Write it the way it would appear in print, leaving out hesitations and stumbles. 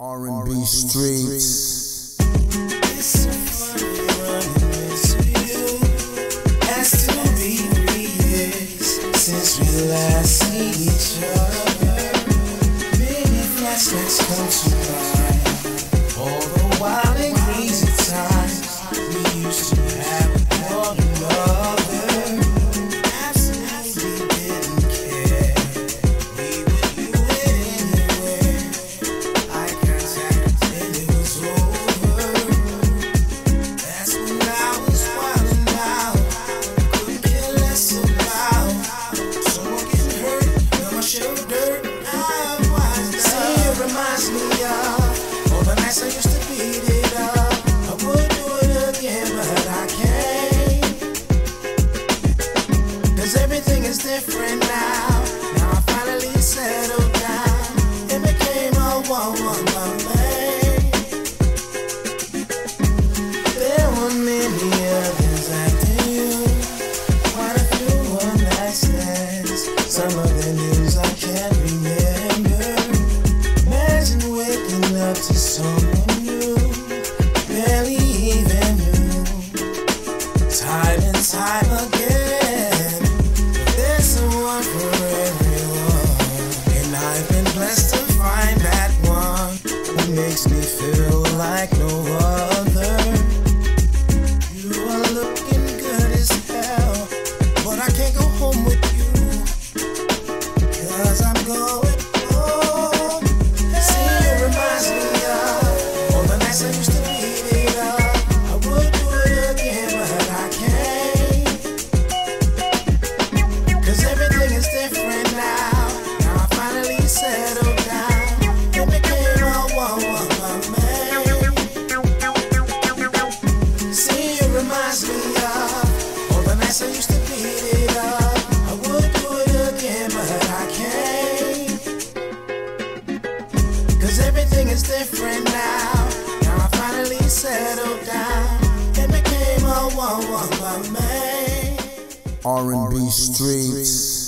R&B Streets. It's so funny running into you. Has to be 3 years since we last see each other. Many flashbacks come to mind. All the wild and crazy times we used to have with one another. Absolutely didn't care. We would do it anywhere. I used to beat it up. I would do it again, but I can't, 'cause everything is different now. Now I finally settled down. It became a one woman man. There were many others after you. Quite a few one night stands. Some of the names I can't remember. Imagine waking up to someone new, barely even knew, time and time again. But there's someone for everyone, and I've been blessed to find that one who makes me feel like no other. You are looking good as hell, but I can't go home with you, 'cause I'm going. I used to beat it up. I would do it again, but I can't, 'cause everything is different now. Now I finally settled down. It became a one-woman man. See, it reminds me of all the nights I used to beat it up. I would do it again, but I can't, 'cause everything is different now. Settled down and became a one-woman man. R&B Streets.